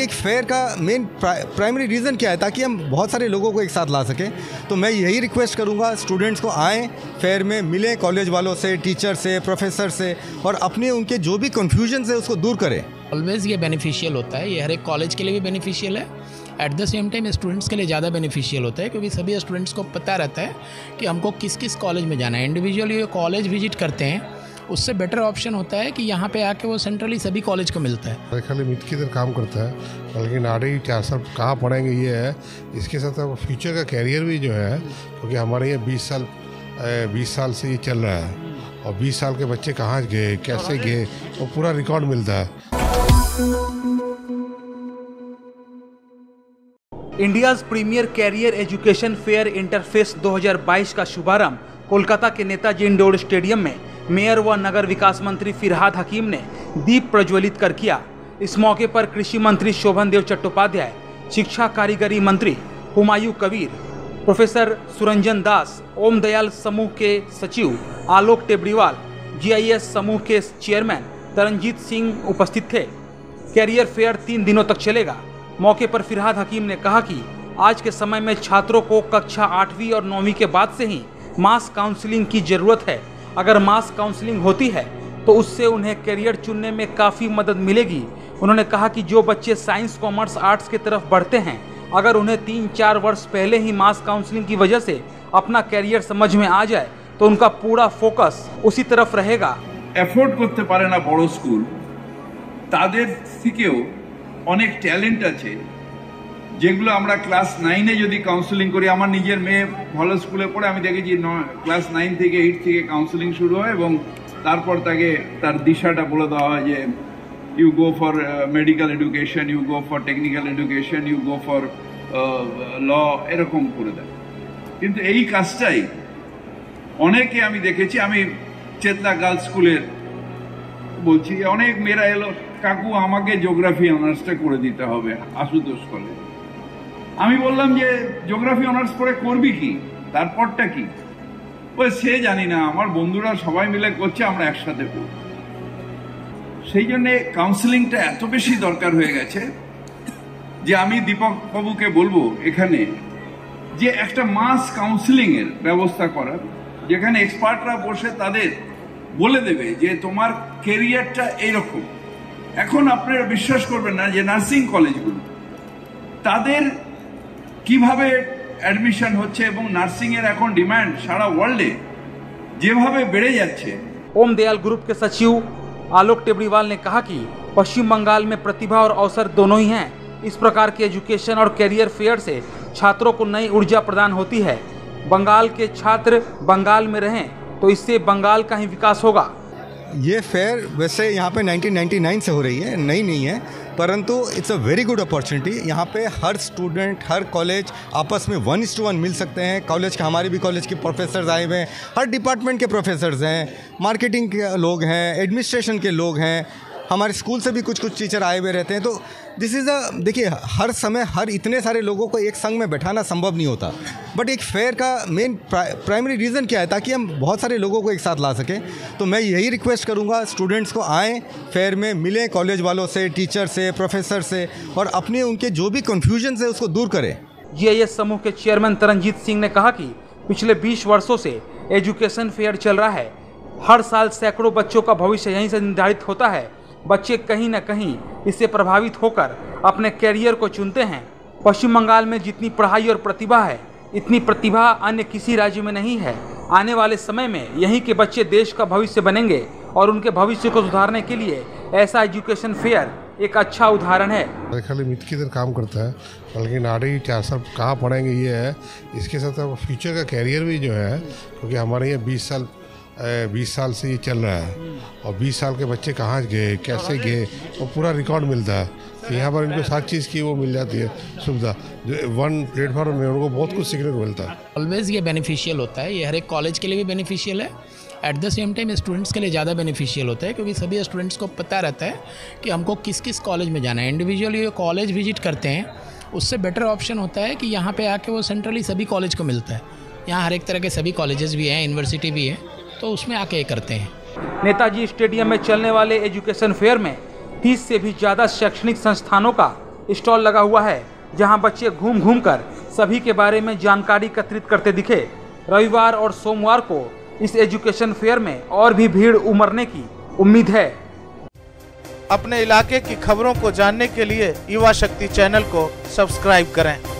एक फेयर का main primary reason क्या है, ताकि हम बहुत सारे लोगों को एक साथ ला सकें। तो मैं यही रिक्वेस्ट करूंगा स्टूडेंट्स को आएँ फेयर में, मिलें कॉलेज वालों से, टीचर से, प्रोफेसर से, और अपने उनके जो भी कन्फ्यूजन है उसको दूर करें। ऑलवेज ये बेनिफिशियल होता है, ये हर एक कॉलेज के लिए भी बेनिफिशियल है, at the same time students के लिए ज़्यादा बेनिफिशियल होता है, क्योंकि सभी स्टूडेंट्स को पता रहता है कि हमको किस किस कॉलेज में जाना है। इंडिविजुअली कॉलेज विजिट करते हैं, उससे बेटर ऑप्शन होता है कि यहाँ पे आके वो सेंट्रली सभी कॉलेज को मिलता है। खाली मिथ की तरह काम करता है, लेकिन आगे क्या सब कहाँ पढ़ेंगे ये है, इसके साथ फ्यूचर का कैरियर भी जो है, क्योंकि हमारे यहाँ 20 साल से ये चल रहा है और 20 साल के बच्चे कहाँ गए, कैसे गए, वो पूरा रिकॉर्ड मिलता है। India's premier career education fair interface 2022 का शुभारंभ कोलकाता के नेताजी इंडोर स्टेडियम में मेयर व नगर विकास मंत्री फिरहाद हकीम ने दीप प्रज्वलित कर किया। इस मौके पर कृषि मंत्री शोभन देव चट्टोपाध्याय, शिक्षा कारीगरी मंत्री हुमायूं कबीर, प्रोफेसर सुरंजन दास, ओम दयाल समूह के सचिव आलोक टेबड़ीवाल, GIS समूह के चेयरमैन तरणजीत सिंह उपस्थित थे। कैरियर फेयर 3 दिनों तक चलेगा। मौके पर फिरहाद हकीम ने कहा कि आज के समय में छात्रों को कक्षा 8वीं और 9वीं के बाद से ही मास काउंसलिंग की ज़रूरत है। अगर मास काउंसलिंग होती है तो उससे उन्हें करियर चुनने में काफ़ी मदद मिलेगी। उन्होंने कहा कि जो बच्चे साइंस, कॉमर्स, आर्ट्स की तरफ बढ़ते हैं, अगर उन्हें 3-4 वर्ष पहले ही मास काउंसलिंग की वजह से अपना करियर समझ में आ जाए तो उनका पूरा फोकस उसी तरफ रहेगा। एफोर्ड करते पारे ना बड़ो स्कूल, तादेर थेकेओ अनेक टैलेंट आछे, जेगुलो आमरा क्लास 9 यदि काउंसलिंग करी। आमार निजेर मेये भलो स्कूले पड़े, आमी देखेछि क्लास 9 থেকে 8 থেকে काउंसलिंग शुरू হয় এবং তারপর তাকে তার দিশাটা বলে দেওয়া হয় যে you go for medical education, you go for technical education, you go for law, এরকম করে দেয়। কিন্তু এই কাজটাই অনেকে আমি দেখেছি, আমি চেতনা গার্লস স্কুলের বলছি অনেক মেয়েরা এলো, কাকু আমাকে জিওগ্রাফি অনার্সটা করে দিতে হবে আশুতোষ কলেজে। আমি বললাম যে জিওগ্রাফি অনার্স পরে করবি কি, তারপরটা কি? ওই সে জানি না, আমার বন্ধুরা সবাই মিলে করছে, আমরা একসাথে করব। সেই জন্য কাউন্সেলিংটা এত বেশি দরকার হয়ে গেছে যে আমি দীপক বাবুকে বলবো এখানে যে একটা মাস কাউন্সেলিং এর ব্যবস্থা করার, যেখানে এক্সপার্টরা বসে তাদের বলে দেবে যে তোমার ক্যারিয়ারটা এইরকম। এখন আপনারা বিশ্বাস করবেন না যে নার্সিং কলেজগুলো তাদের কিভাবে অ্যাডমিশন হচ্ছে এবং নার্সিং এর এখন ডিমান্ড সারা ওয়ার্ল্ডে যেভাবে বেড়ে যাচ্ছে। ओम दयाल ग्रुप के सचिव आलोक टेबड़ीवाल ने कहा कि पश्चिम बंगाल में प्रतिभा और अवसर दोनों ही हैं। इस प्रकार के एजुकेशन और कैरियर फेयर से छात्रों को नई ऊर्जा प्रदान होती है। बंगाल के छात्र बंगाल में रहें तो इससे बंगाल का ही विकास होगा। ये फेयर वैसे यहाँ पे 1999 से हो रही है, नई नहीं है, परंतु it's a very good opportunity. यहाँ पे हर स्टूडेंट, हर कॉलेज आपस में 1:1 मिल सकते हैं। कॉलेज के, हमारे भी कॉलेज के प्रोफेसर्स आए हुए हैं, हर डिपार्टमेंट के प्रोफेसर्स हैं, मार्केटिंग के लोग हैं, एडमिनिस्ट्रेशन के लोग हैं, हमारे स्कूल से भी कुछ टीचर आए हुए रहते हैं। तो दिस इज़ अ, देखिए हर समय हर इतने सारे लोगों को एक संग में बैठाना संभव नहीं होता, बट एक फेयर का मेन प्राइमरी रीज़न क्या है, ताकि हम बहुत सारे लोगों को एक साथ ला सकें। तो मैं यही रिक्वेस्ट करूंगा स्टूडेंट्स को आएँ फेयर में, मिलें कॉलेज वालों से, टीचर से, प्रोफेसर से, और अपने उनके जो भी कन्फ्यूजन है उसको दूर करें। GIS समूह के चेयरमैन तरणजीत सिंह ने कहा कि पिछले 20 वर्षों से एजुकेशन फेयर चल रहा है। हर साल सैकड़ों बच्चों का भविष्य यहीं से निर्धारित होता है। बच्चे कहीं ना कहीं इससे प्रभावित होकर अपने कैरियर को चुनते हैं। पश्चिम बंगाल में जितनी पढ़ाई और प्रतिभा है, इतनी प्रतिभा अन्य किसी राज्य में नहीं है। आने वाले समय में यहीं के बच्चे देश का भविष्य बनेंगे और उनके भविष्य को सुधारने के लिए ऐसा एजुकेशन फेयर एक अच्छा उदाहरण है। खाली मिथ की तरह काम करता है, लेकिन आगे क्या सब कहाँ पढ़ेंगे ये है, इसके साथ फ्यूचर का कैरियर भी जो है, क्योंकि हमारे यहाँ 20 साल से ये चल रहा है और 20 साल के बच्चे कहाँ गए, कैसे गए, वो पूरा रिकॉर्ड मिलता है। यहाँ पर इनको हर चीज़ की वो मिल जाती है सुविधा, जो 1 प्लेटफॉर्म में उनको बहुत कुछ सीखने को मिलता है। ऑलवेज ये बेनिफिशियल होता है, ये हर एक कॉलेज के लिए भी बेनिफिशियल है, at the same time students के लिए ज़्यादा बेनिफिशियल होता है, क्योंकि सभी स्टूडेंट्स को पता रहता है कि हमको किस किस कॉलेज में जाना है। इंडिविजुअली कॉलेज विजिट करते हैं, उससे बेटर ऑप्शन होता है कि यहाँ पर आके वो सेंट्रली सभी कॉलेज को मिलता है। यहाँ हर एक तरह के सभी कॉलेजेस भी हैं, यूनिवर्सिटी भी है, तो उसमें आके करते हैं। नेताजी स्टेडियम में चलने वाले एजुकेशन फेयर में 30 से भी ज़्यादा शैक्षणिक संस्थानों का स्टॉल लगा हुआ है जहां बच्चे घूम घूम कर सभी के बारे में जानकारी एकत्रित करते दिखे। रविवार और सोमवार को इस एजुकेशन फेयर में और भी भीड़ उमड़ने की उम्मीद है। अपने इलाके की खबरों को जानने के लिए युवा शक्ति चैनल को सब्सक्राइब करें।